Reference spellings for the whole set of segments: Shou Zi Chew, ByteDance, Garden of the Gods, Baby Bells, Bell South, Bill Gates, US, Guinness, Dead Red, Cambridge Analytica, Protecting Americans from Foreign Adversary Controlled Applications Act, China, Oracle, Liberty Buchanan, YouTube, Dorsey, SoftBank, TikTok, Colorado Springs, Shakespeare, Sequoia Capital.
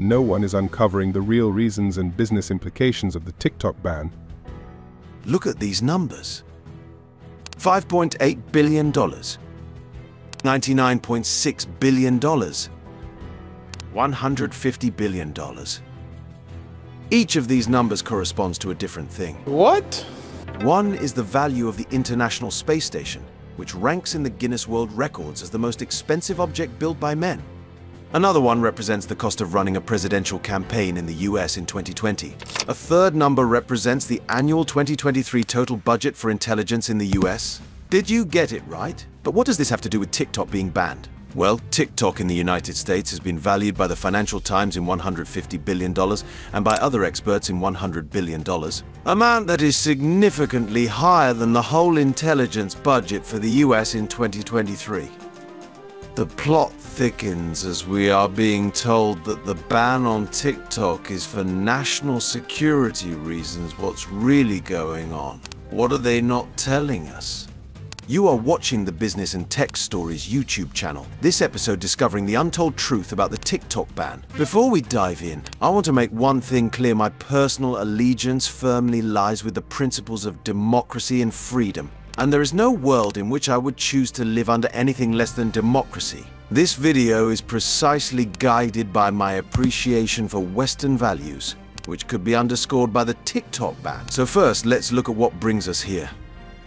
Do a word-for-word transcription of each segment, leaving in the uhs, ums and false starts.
no one is uncovering the real reasons and business implications of the TikTok ban. Look at these numbers. five point eight billion dollars. ninety-nine point six billion dollars. one hundred fifty billion dollars. Each of these numbers corresponds to a different thing. What? One is the value of the International Space Station, which ranks in the Guinness World Records as the most expensive object built by men. Another one represents the cost of running a presidential campaign in the U S in twenty twenty. A third number represents the annual twenty twenty-three total budget for intelligence in the U S. Did you get it right? But what does this have to do with TikTok being banned? Well, TikTok in the United States has been valued by the Financial Times in one hundred fifty billion dollars and by other experts in one hundred billion dollars, amount that is significantly higher than the whole intelligence budget for the U S in twenty twenty-three. The plot thickens as we are being told that the ban on TikTok is for national security reasons. What's really going on? What are they not telling us? You are watching the Business and Tech Stories YouTube channel. This episode discovering the untold truth about the TikTok ban. Before we dive in, I want to make one thing clear. My personal allegiance firmly lies with the principles of democracy and freedom. And there is no world in which I would choose to live under anything less than democracy. This video is precisely guided by my appreciation for Western values, which could be underscored by the TikTok ban. So first, let's look at what brings us here.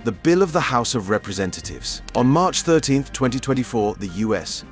The Bill of the House of Representatives. On March thirteenth twenty twenty-four, the U S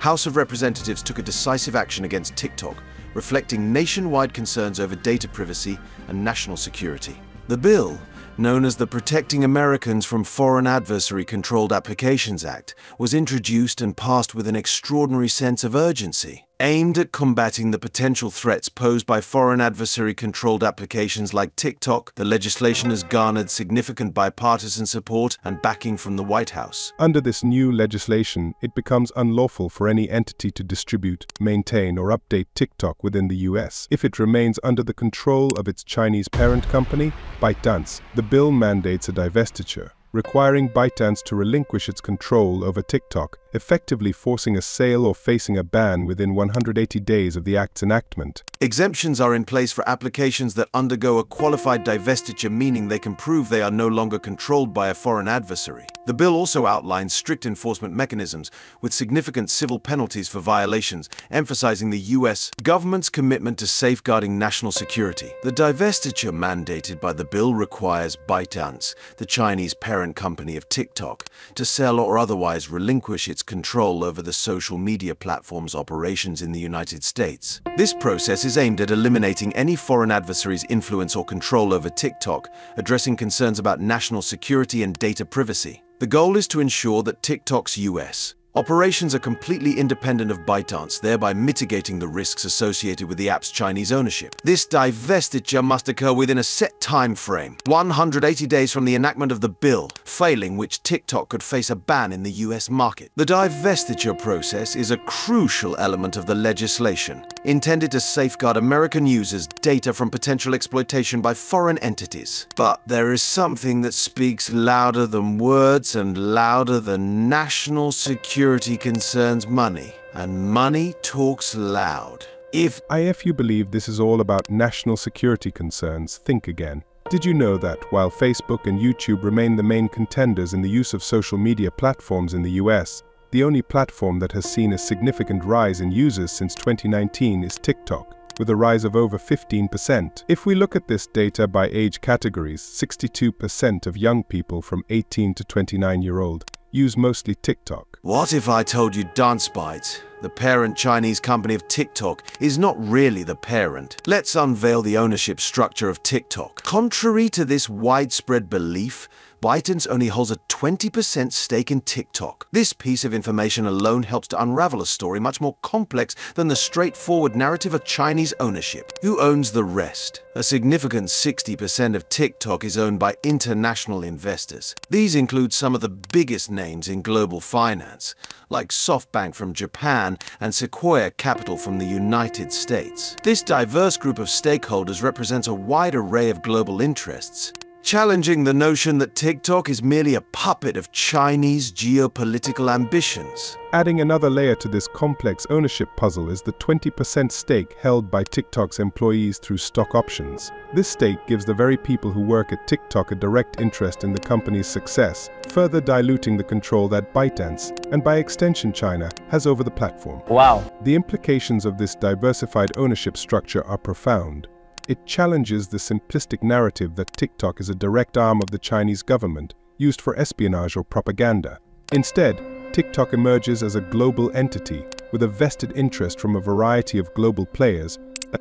House of Representatives took a decisive action against TikTok, reflecting nationwide concerns over data privacy and national security. The bill, known as the Protecting Americans from Foreign Adversary Controlled Applications Act, was introduced and passed with an extraordinary sense of urgency, aimed at combating the potential threats posed by foreign adversary-controlled applications like TikTok. The legislation has garnered significant bipartisan support and backing from the White House. Under this new legislation, it becomes unlawful for any entity to distribute, maintain, or update TikTok within the U S if it remains under the control of its Chinese parent company, ByteDance. The bill mandates a divestiture, requiring ByteDance to relinquish its control over TikTok, effectively forcing a sale or facing a ban within one hundred eighty days of the Act's enactment. Exemptions are in place for applications that undergo a qualified divestiture, meaning they can prove they are no longer controlled by a foreign adversary. The bill also outlines strict enforcement mechanisms with significant civil penalties for violations, emphasizing the U S government's commitment to safeguarding national security. The divestiture mandated by the bill requires ByteDance, the Chinese parent company of TikTok, to sell or otherwise relinquish its control over the social media platform's operations in the United States. This process is aimed at eliminating any foreign adversary's influence or control over TikTok, addressing concerns about national security and data privacy. The goal is to ensure that TikTok's U S operations are completely independent of ByteDance, thereby mitigating the risks associated with the app's Chinese ownership. This divestiture must occur within a set time frame, one hundred eighty days from the enactment of the bill, failing which TikTok could face a ban in the U S market. The divestiture process is a crucial element of the legislation, intended to safeguard American users' data from potential exploitation by foreign entities. But there is something that speaks louder than words and louder than national security. Security concerns money, and money talks loud. If you believe this is all about national security concerns, think again. Did you know that, while Facebook and YouTube remain the main contenders in the use of social media platforms in the U S, the only platform that has seen a significant rise in users since twenty nineteen is TikTok, with a rise of over fifteen percent. If we look at this data by age categories, sixty-two percent of young people from eighteen to twenty-nine year old use mostly TikTok. What if I told you DanceByte, the parent Chinese company of TikTok, is not really the parent? Let's unveil the ownership structure of TikTok. Contrary to this widespread belief, ByteDance only holds a twenty percent stake in TikTok. This piece of information alone helps to unravel a story much more complex than the straightforward narrative of Chinese ownership. Who owns the rest? A significant sixty percent of TikTok is owned by international investors. These include some of the biggest names in global finance, like SoftBank from Japan and Sequoia Capital from the United States. This diverse group of stakeholders represents a wide array of global interests, challenging the notion that TikTok is merely a puppet of Chinese geopolitical ambitions. Adding another layer to this complex ownership puzzle is the twenty percent stake held by TikTok's employees through stock options. This stake gives the very people who work at TikTok a direct interest in the company's success, further diluting the control that ByteDance, and by extension China, has over the platform. Wow. The implications of this diversified ownership structure are profound. It challenges the simplistic narrative that TikTok is a direct arm of the Chinese government, used for espionage or propaganda. Instead, TikTok emerges as a global entity, with a vested interest from a variety of global players,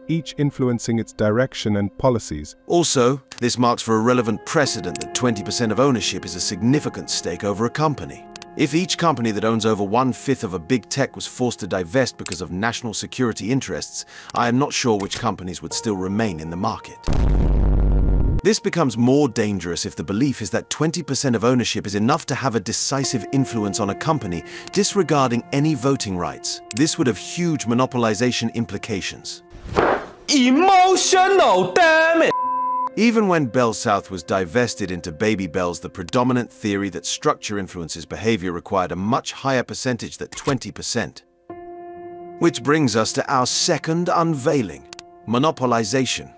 each influencing its direction and policies. Also, this marks for a relevant precedent that twenty percent of ownership is a significant stake over a company. If each company that owns over one-fifth of a big tech was forced to divest because of national security interests, I am not sure which companies would still remain in the market. This becomes more dangerous if the belief is that twenty percent of ownership is enough to have a decisive influence on a company, disregarding any voting rights. This would have huge monopolization implications. Emotional, damn it! Even when Bell South was divested into Baby Bells, the predominant theory that structure influences behavior required a much higher percentage than twenty percent. Which brings us to our second unveiling, monopolization.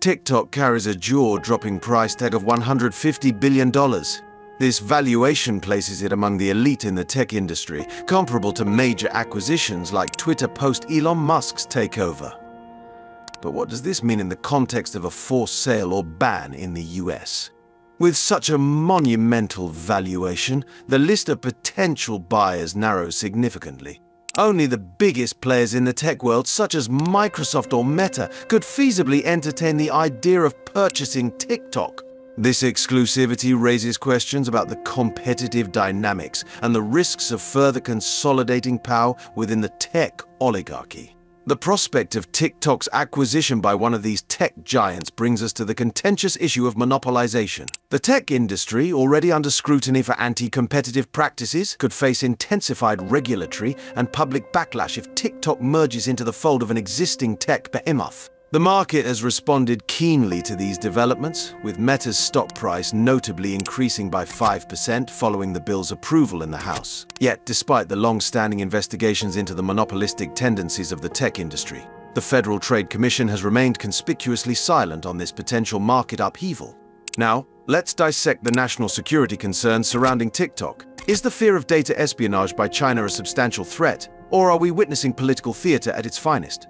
TikTok carries a jaw-dropping price tag of one hundred fifty billion dollars. This valuation places it among the elite in the tech industry, comparable to major acquisitions like Twitter post-Elon Musk's takeover. But what does this mean in the context of a forced sale or ban in the U S? With such a monumental valuation, the list of potential buyers narrows significantly. Only the biggest players in the tech world, such as Microsoft or Meta, could feasibly entertain the idea of purchasing TikTok. This exclusivity raises questions about the competitive dynamics and the risks of further consolidating power within the tech oligarchy. The prospect of TikTok's acquisition by one of these tech giants brings us to the contentious issue of monopolization. The tech industry, already under scrutiny for anti-competitive practices, could face intensified regulatory and public backlash if TikTok merges into the fold of an existing tech behemoth. The market has responded keenly to these developments, with Meta's stock price notably increasing by five percent following the bill's approval in the House. Yet, despite the long-standing investigations into the monopolistic tendencies of the tech industry, the Federal Trade Commission has remained conspicuously silent on this potential market upheaval. Now, let's dissect the national security concerns surrounding TikTok. Is the fear of data espionage by China a substantial threat, or are we witnessing political theater at its finest?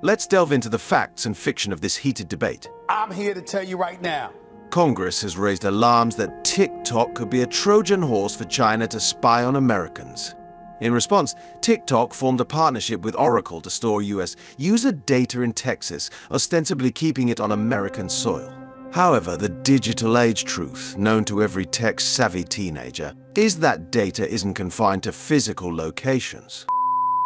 Let's delve into the facts and fiction of this heated debate. I'm here to tell you right now. Congress has raised alarms that TikTok could be a Trojan horse for China to spy on Americans. In response, TikTok formed a partnership with Oracle to store U S user data in Texas, ostensibly keeping it on American soil. However, the digital age truth, known to every tech-savvy teenager, is that data isn't confined to physical locations.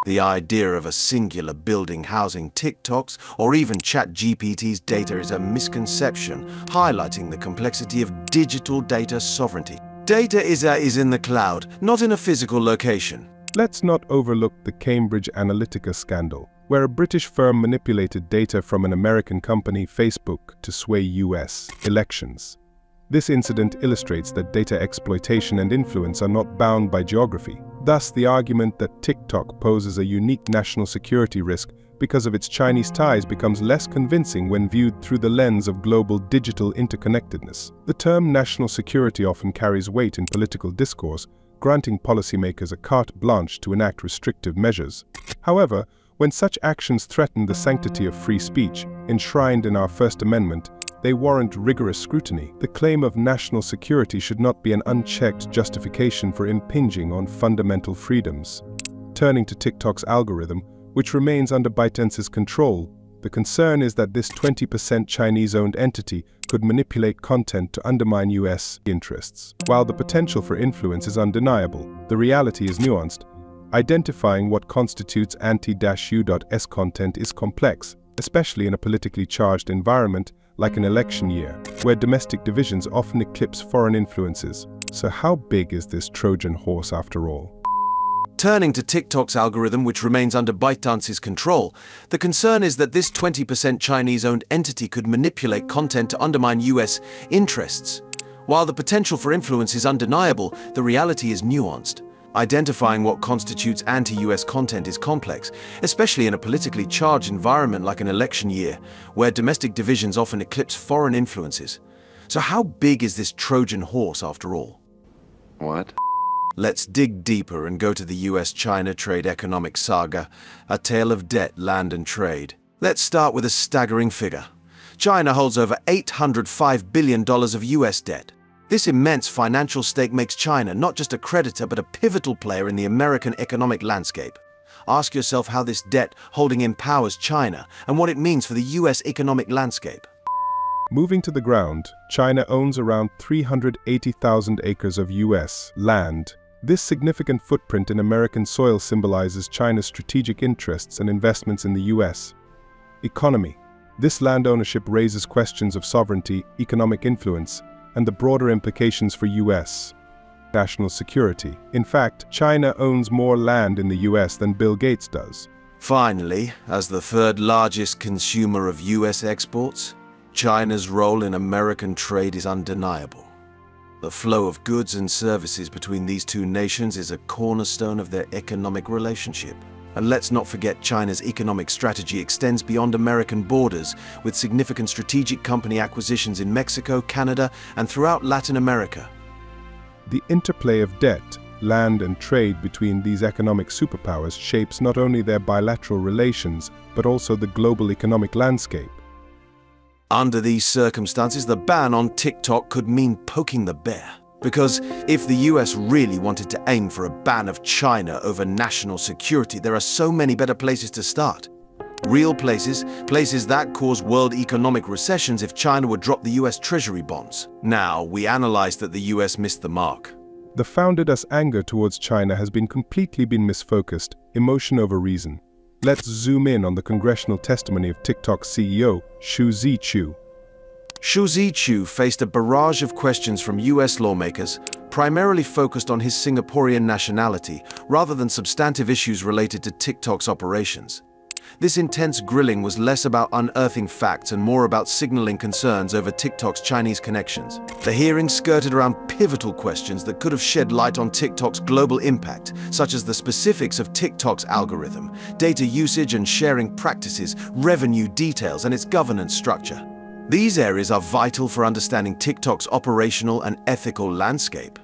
The idea of a singular building housing TikTok's or even ChatGPT's data is a misconception, highlighting the complexity of digital data sovereignty. Data is, uh, is in the cloud, not in a physical location. Let's not overlook the Cambridge Analytica scandal, where a British firm manipulated data from an American company, Facebook, to sway U S elections. This incident illustrates that data exploitation and influence are not bound by geography. Thus, the argument that TikTok poses a unique national security risk because of its Chinese ties becomes less convincing when viewed through the lens of global digital interconnectedness. The term national security often carries weight in political discourse, granting policymakers a carte blanche to enact restrictive measures. However, when such actions threaten the sanctity of free speech, enshrined in our First Amendment, they warrant rigorous scrutiny. The claim of national security should not be an unchecked justification for impinging on fundamental freedoms. Turning to TikTok's algorithm, which remains under ByteDance's control, the concern is that this twenty percent Chinese-owned entity could manipulate content to undermine U S interests. While the potential for influence is undeniable, the reality is nuanced. Identifying what constitutes anti-U S content is complex, especially in a politically charged environment like an election year, where domestic divisions often eclipse foreign influences. So how big is this Trojan horse after all? Turning to TikTok's algorithm, which remains under ByteDance's control, the concern is that this twenty percent Chinese-owned entity could manipulate content to undermine U S interests. While the potential for influence is undeniable, the reality is nuanced. Identifying what constitutes anti-U S content is complex, especially in a politically charged environment like an election year, where domestic divisions often eclipse foreign influences. So how big is this Trojan horse after all? What? Let's dig deeper and go to the U S China trade economic saga, a tale of debt, land and trade. Let's start with a staggering figure. China holds over eight hundred five billion dollars of U S debt. This immense financial stake makes China not just a creditor but a pivotal player in the American economic landscape. Ask yourself how this debt holding empowers China and what it means for the U S economic landscape. Moving to the ground, China owns around three hundred eighty thousand acres of U S land. This significant footprint in American soil symbolizes China's strategic interests and investments in the U S economy. This land ownership raises questions of sovereignty, economic influence, and the broader implications for U S national security. In fact, China owns more land in the U S than Bill Gates does. Finally, as the third largest consumer of U S exports, China's role in American trade is undeniable. The flow of goods and services between these two nations is a cornerstone of their economic relationship. And let's not forget, China's economic strategy extends beyond American borders, with significant strategic company acquisitions in Mexico, Canada, and throughout Latin America. The interplay of debt, land, and trade between these economic superpowers shapes not only their bilateral relations, but also the global economic landscape. Under these circumstances, the ban on TikTok could mean poking the bear. Because if the U S really wanted to aim for a ban of China over national security, there are so many better places to start. Real places, places that cause world economic recessions if China would drop the U S Treasury bonds. Now, we analyzed that the U S missed the mark. The founded us anger towards China has been completely been misfocused, emotion over reason. Let's zoom in on the congressional testimony of TikTok C E O, Shou Zi Chew. Shou Zi Chew faced a barrage of questions from U S lawmakers, primarily focused on his Singaporean nationality, rather than substantive issues related to TikTok's operations. This intense grilling was less about unearthing facts and more about signaling concerns over TikTok's Chinese connections. The hearing skirted around pivotal questions that could have shed light on TikTok's global impact, such as the specifics of TikTok's algorithm, data usage and sharing practices, revenue details, and its governance structure. These areas are vital for understanding TikTok's operational and ethical landscape.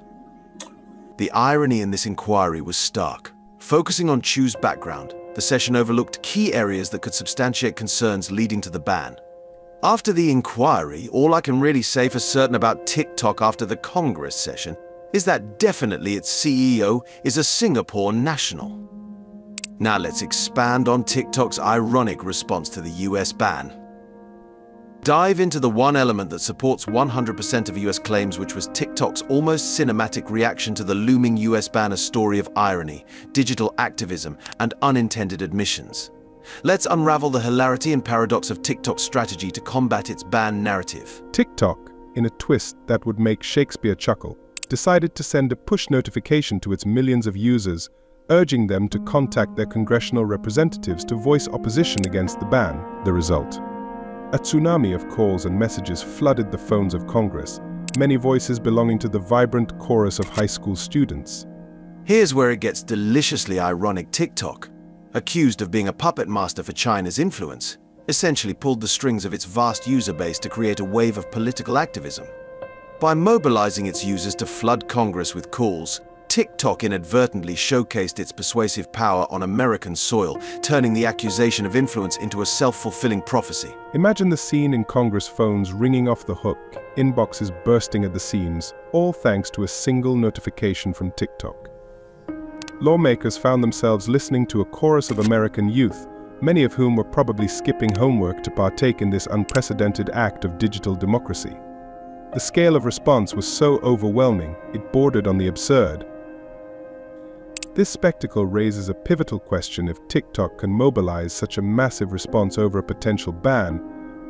The irony in this inquiry was stark. Focusing on Chew's background, the session overlooked key areas that could substantiate concerns leading to the ban. After the inquiry, all I can really say for certain about TikTok after the Congress session is that definitely its C E O is a Singapore national. Now let's expand on TikTok's ironic response to the U S ban. Dive into the one element that supports one hundred percent of U S claims, which was TikTok's almost cinematic reaction to the looming U S ban, a story of irony, digital activism, and unintended admissions. Let's unravel the hilarity and paradox of TikTok's strategy to combat its ban narrative. TikTok, in a twist that would make Shakespeare chuckle, decided to send a push notification to its millions of users, urging them to contact their congressional representatives to voice opposition against the ban. The result? A tsunami of calls and messages flooded the phones of Congress, many voices belonging to the vibrant chorus of high school students. Here's where it gets deliciously ironic. TikTok, accused of being a puppet master for China's influence, essentially pulled the strings of its vast user base to create a wave of political activism. By mobilizing its users to flood Congress with calls, TikTok inadvertently showcased its persuasive power on American soil, turning the accusation of influence into a self-fulfilling prophecy. Imagine the scene in Congress: phones ringing off the hook, inboxes bursting at the seams, all thanks to a single notification from TikTok. Lawmakers found themselves listening to a chorus of American youth, many of whom were probably skipping homework to partake in this unprecedented act of digital democracy. The scale of response was so overwhelming, it bordered on the absurd. This spectacle raises a pivotal question: if TikTok can mobilize such a massive response over a potential ban,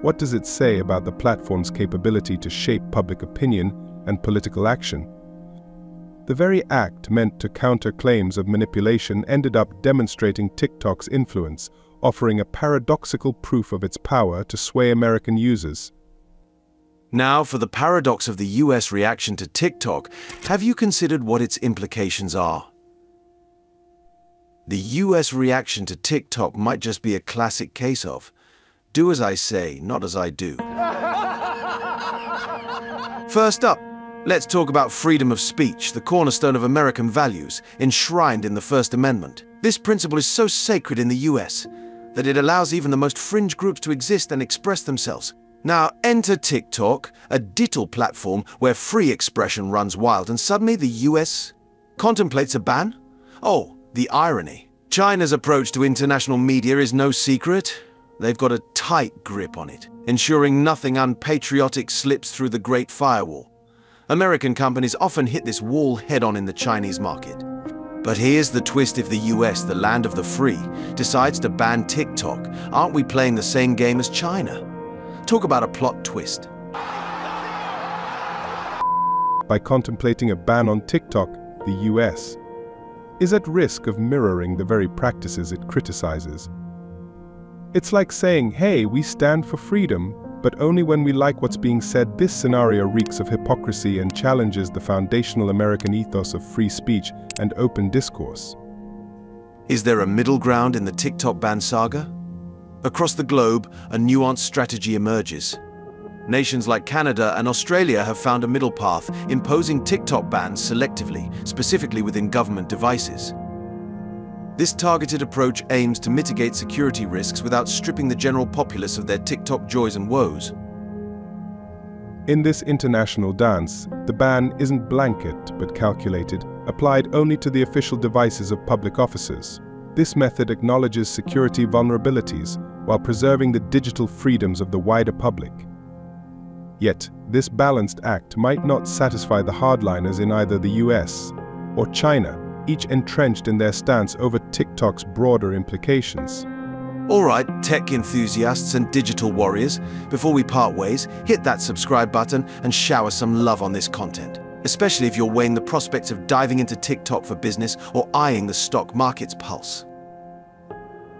what does it say about the platform's capability to shape public opinion and political action? The very act meant to counter claims of manipulation ended up demonstrating TikTok's influence, offering a paradoxical proof of its power to sway American users. Now for the paradox of the U S reaction to TikTok, have you considered what its implications are? The U S reaction to TikTok might just be a classic case of, do as I say, not as I do. First up, let's talk about freedom of speech, the cornerstone of American values, enshrined in the First Amendment. This principle is so sacred in the U S that it allows even the most fringe groups to exist and express themselves. Now enter TikTok, a digital platform where free expression runs wild, and suddenly the U S contemplates a ban? Oh, the irony. China's approach to international media is no secret. They've got a tight grip on it, ensuring nothing unpatriotic slips through the Great Firewall. American companies often hit this wall head-on in the Chinese market. But here's the twist: if the U S, the land of the free, decides to ban TikTok, aren't we playing the same game as China? Talk about a plot twist. By contemplating a ban on TikTok, the U S is at risk of mirroring the very practices it criticizes. It's like saying, hey, we stand for freedom, but only when we like what's being said. This scenario reeks of hypocrisy and challenges the foundational American ethos of free speech and open discourse. Is there a middle ground in the TikTok ban saga? Across the globe, a nuanced strategy emerges. Nations like Canada and Australia have found a middle path, imposing TikTok bans selectively, specifically within government devices. This targeted approach aims to mitigate security risks without stripping the general populace of their TikTok joys and woes. In this international dance, the ban isn't blanket but calculated, applied only to the official devices of public officers. This method acknowledges security vulnerabilities while preserving the digital freedoms of the wider public. Yet, this balanced act might not satisfy the hardliners in either the U S or China, each entrenched in their stance over TikTok's broader implications. All right, tech enthusiasts and digital warriors, before we part ways, hit that subscribe button and shower some love on this content, especially if you're weighing the prospects of diving into TikTok for business or eyeing the stock market's pulse.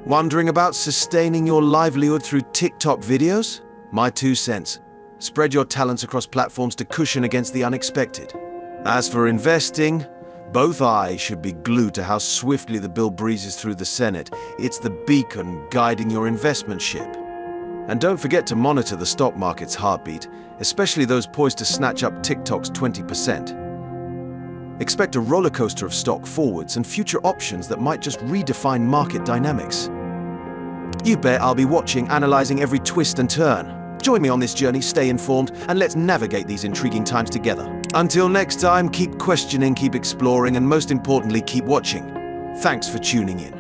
Wondering about sustaining your livelihood through TikTok videos? My two cents. Spread your talents across platforms to cushion against the unexpected. As for investing, both eyes should be glued to how swiftly the bill breezes through the Senate. It's the beacon guiding your investment ship. And don't forget to monitor the stock market's heartbeat, especially those poised to snatch up TikTok's twenty percent. Expect a roller coaster of stock forwards and future options that might just redefine market dynamics. You bet I'll be watching, analyzing every twist and turn. Join me on this journey, stay informed, and let's navigate these intriguing times together. Until next time, keep questioning, keep exploring, and most importantly, keep watching. Thanks for tuning in.